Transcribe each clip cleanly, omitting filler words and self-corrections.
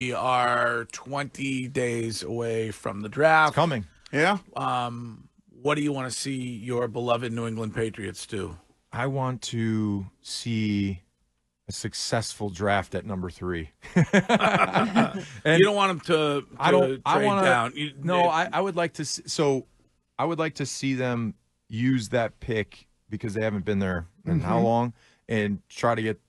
We are 20 days away from the draft. It's coming. Yeah. What do you want to see your beloved New England Patriots do? I want to see a successful draft at number 3. And you don't want them to trade down. I would like to see, I would like to see them use that pick, because they haven't been there in how long, and try to get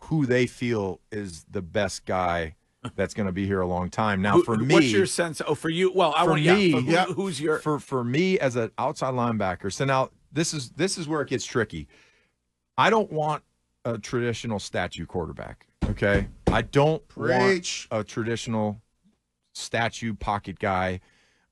who they feel is the best guy that's going to be here a long time. Now, for me, what's your sense? Oh, for you, well, I want to. Yeah, who's your for me as an outside linebacker? So now this is where it gets tricky. I don't want a traditional statue quarterback. Okay, I don't want a traditional statue pocket guy.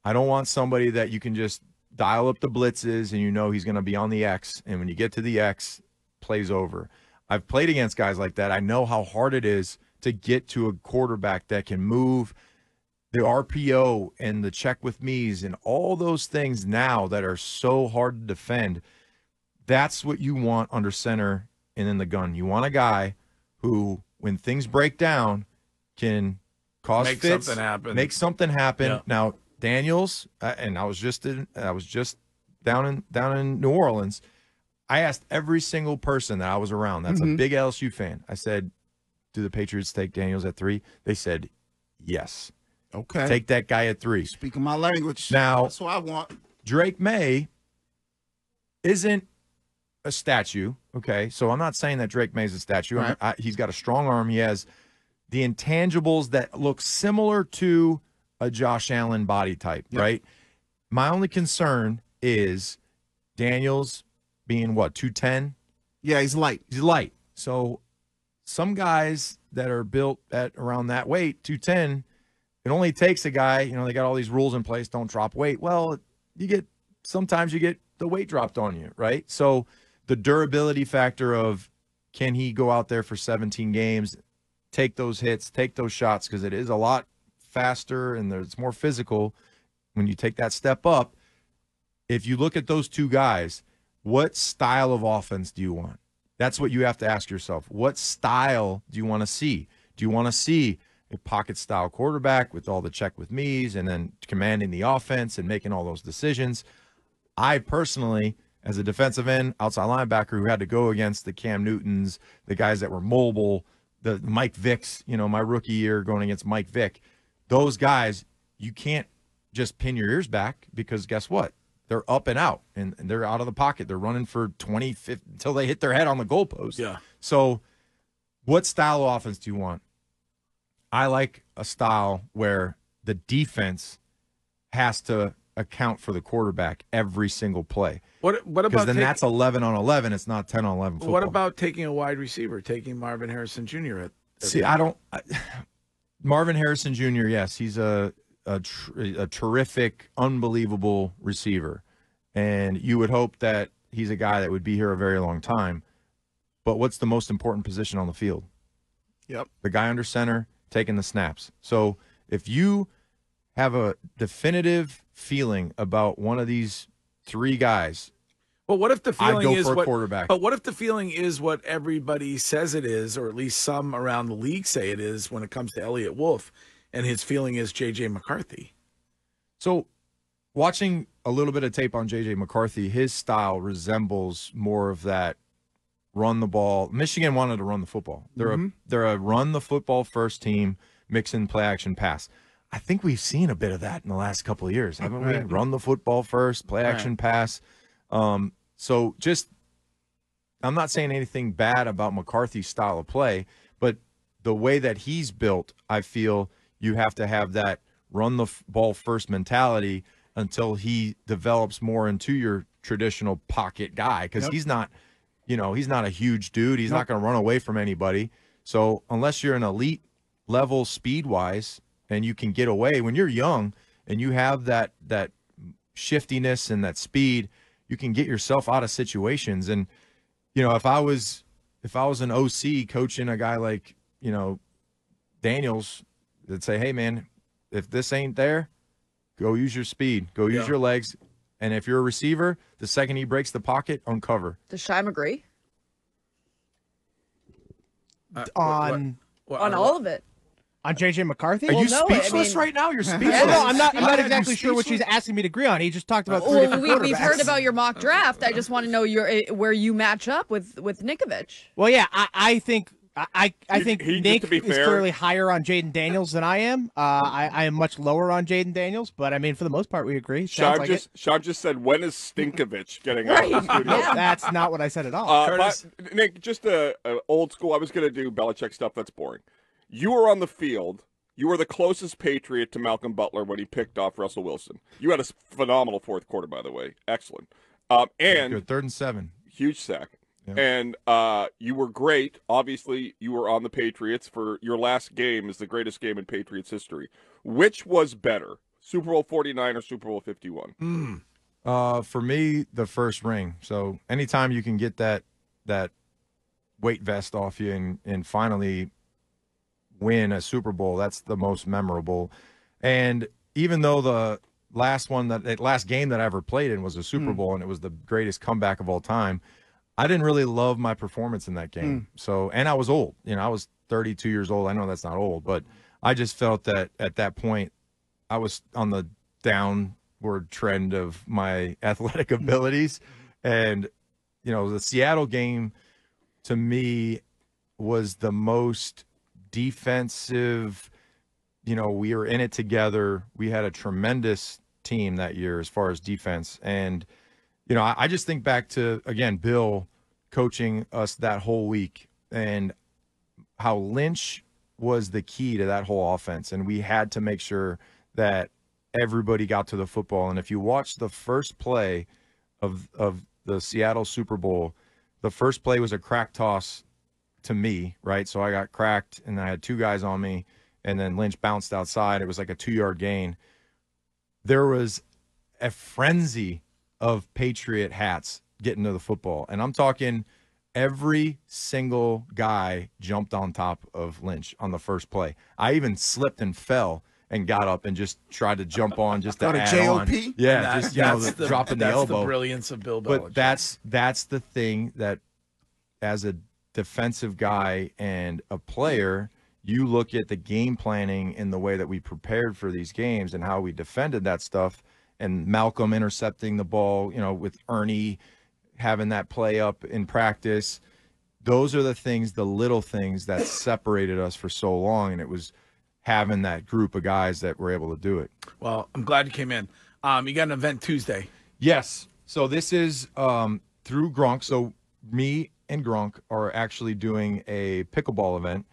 I don't want somebody that you can just dial up the blitzes and you know he's going to be on the X, and when you get to the X, plays over. I've played against guys like that. I know how hard it is to get to a quarterback that can move the RPO and the check with me's and all those things now that are so hard to defend. That's what you want under center and in the gun. You want a guy who, when things break down, can cause fits, something happen. Make something happen. Yeah. Now, Daniels, and I was just down in New Orleans. I asked every single person that I was around that's a big LSU fan. I said, do the Patriots take Daniels at 3? They said, yes. Okay. Take that guy at 3. Speaking my language. Now, that's what I want. Drake Maye isn't a statue, okay? So I'm not saying that Drake Maye's a statue. Right. He's got a strong arm. He has the intangibles that look similar to a Josh Allen body type, right? My only concern is Daniels being, what, 210? Yeah, he's light. He's light. So some guys that are built at around that weight, 210, it only takes a guy, you know, they got all these rules in place, don't drop weight. Well, sometimes you get the weight dropped on you, right? So the durability factor of, can he go out there for 17 games, take those hits, take those shots, because it is a lot faster and it's more physical when you take that step up. If you look at those two guys, what style of offense do you want? That's what you have to ask yourself. What style do you want to see? Do you want to see a pocket-style quarterback with all the check-with-me's and then commanding the offense and making all those decisions? I personally, as a defensive end, outside linebacker, who had to go against the Cam Newtons, the guys that were mobile, the Mike Vicks, you know, my rookie year going against Mike Vick, those guys, you can't just pin your ears back, because guess what? They're up and out, and they're out of the pocket. They're running for 20, 50, until they hit their head on the goalpost. Yeah. So what style of offense do you want? I like a style where the defense has to account for the quarterback every single play. What about, because then that's 11 on 11. It's not 10 on 11 football. What about taking a wide receiver, taking Marvin Harrison Jr. Marvin Harrison Jr., yes, he's a terrific, unbelievable receiver, and you would hope that he's a guy that would be here a very long time. But what's the most important position on the field? Yep, the guy under center taking the snaps. So if you have a definitive feeling about one of these three guys, well, what if the feeling is what quarterback? But what if the feeling is what everybody says it is, or at least some around the league say it is when it comes to Elliot Wolf? And his feeling is J.J. McCarthy. So watching a little bit of tape on J.J. McCarthy, his style resembles more of that run the ball. Michigan wanted to run the football. They're a run the football first team, mix in play action pass. I think we've seen a bit of that in the last couple of years, haven't we? Run the football first, play action pass. So just, I'm not saying anything bad about McCarthy's style of play, but the way that he's built, I feel – you have to have that run the ball first mentality until he develops more into your traditional pocket guy, because he's not, you know, he's not a huge dude. He's not going to run away from anybody. So unless you're an elite level speed-wise and you can get away, when you're young and you have that shiftiness and that speed, you can get yourself out of situations. And, you know, if I was an OC coaching a guy like, you know, Daniels, that say, hey, man, if this ain't there, go use your speed. Go use your legs. And if you're a receiver, the second he breaks the pocket, uncover. Does Shime agree? On all of it. On J.J. McCarthy? Are you speechless right now? You're speechless. Yeah, no, I'm not exactly sure what she's asking me to agree on. He just talked about We've heard about your mock draft. I just want to know where you match up with Ninkovich. Well, yeah, I think Nick is clearly higher on Jayden Daniels than I am. I am much lower on Jayden Daniels, but I mean, for the most part, we agree. Sounds like Sean just said, when is Stinkovich getting out of the studio? That's not what I said at all. Nick, just a old school, I was going to do Belichick stuff that's boring. You were on the field. You were the closest Patriot to Malcolm Butler when he picked off Russell Wilson. You had a phenomenal fourth quarter, by the way. Excellent. And third and 7. Huge sack. Yeah. And you were great. Obviously, you were on the Patriots for your last game is the greatest game in Patriots history. Which was better, Super Bowl 49 or Super Bowl 51? For me, the first ring. So anytime you can get that weight vest off you and finally – win a Super Bowl, that's the most memorable. And even though the last game that I ever played in was a Super Bowl and it was the greatest comeback of all time, I didn't really love my performance in that game. So, and I was old, you know, I was 32 years old. I know that's not old, but I just felt that at that point I was on the downward trend of my athletic abilities. And, you know, the Seattle game to me was the most defensive, you know, we were in it together. We had a tremendous team that year as far as defense. And, you know, I just think back to, again, Bill coaching us that whole week and how Lynch was the key to that whole offense. And we had to make sure that everybody got to the football. And if you watch the first play of the Seattle Super Bowl, the first play was a crack toss to me, right? So I got cracked and I had two guys on me and then Lynch bounced outside. It was like a 2-yard gain. There was a frenzy of Patriot hats getting to the football. And I'm talking every single guy jumped on top of Lynch on the first play. I even slipped and fell and got up and just tried to jump on just to add J-O-P? On. Yeah, that, just, you know, dropping the elbow. That's the brilliance of Bill Belichick. But that's the thing that as a defensive guy and a player, you look at the game planning and the way that we prepared for these games and how we defended that stuff, and Malcolm intercepting the ball, you know, with Ernie having that play up in practice. Those are the things, the little things that separated us for so long, and it was having that group of guys that were able to do it. Well, I'm glad you came in. You got an event Tuesday. Yes. So this is through Gronk. So me and Gronk are actually doing a pickleball event,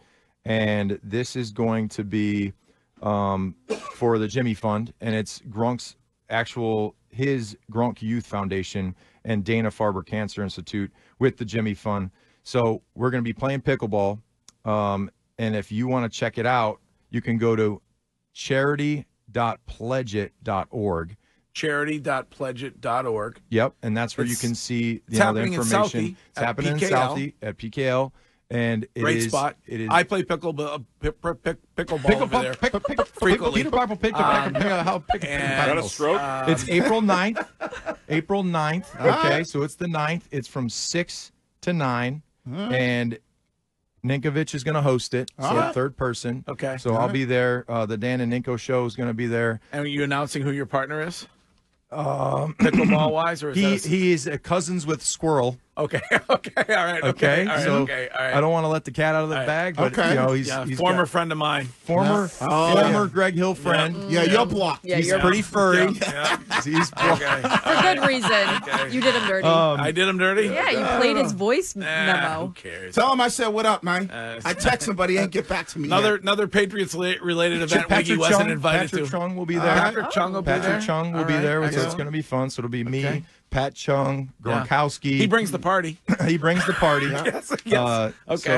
and this is going to be for the Jimmy Fund, and it's his Gronk Youth Foundation and Dana Farber Cancer Institute with the Jimmy Fund. So we're going to be playing pickleball, and if you want to check it out, you can go to charity.pledgeit.org. charity.pledgeit.org. Yep, and that's where you can see the information. It's happening in Southie at PKL, and it great is spot. It is. I play pickleball over there frequently. It's April 9th. April 9th. Okay, so it's the 9th. It's from 6 to 9, and Ninkovich is going to host it, so third person. Okay. So I'll be there. The Dan and Ninko show is going to be there. And are you announcing who your partner is? Pickleball wise, or is he is a cousins with squirrel. Okay, okay, all right, okay, all right, so okay, all right. I don't want to let the cat out of the bag, but you know, he's former friend of mine, former Greg Hill friend. Yeah, you're blocked. Yeah, he's pretty furry. Yeah, yeah. He's blocked. Okay. For good reason. Okay. You did him dirty. I did him dirty. Yeah, you played his voice memo. Who cares? Tell him I said what up, man. I text somebody and get back to me. Another Patriots related event. Patrick wasn't invited to. Patrick Chung will be there. Patrick Chung will be there. So it's going to be fun. So it'll be me, Pat Chung, Gronkowski. He brings the party. He brings the party. Yes. Okay.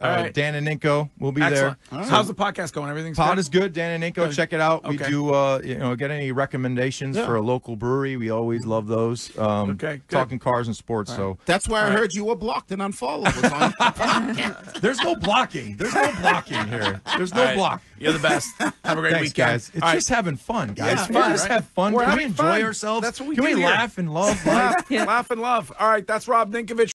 So right. Dan and Ninko will be there. Right. So how's the podcast going? Everything's good? Pod is good. Dan and Ninko, check it out. We do, you know, get any recommendations for a local brewery. We always love those. Talking cars and sports. Right. So that's why I heard you were blocked and unfollowed. There's no blocking. There's no blocking here. There's no block. You're the best. Have a great weekend, guys. It's just having fun, guys. Yeah, just have fun. Can we enjoy ourselves? That's what we do. Can we laugh and love? Laugh and love. All right. That's Rob Ninkovich.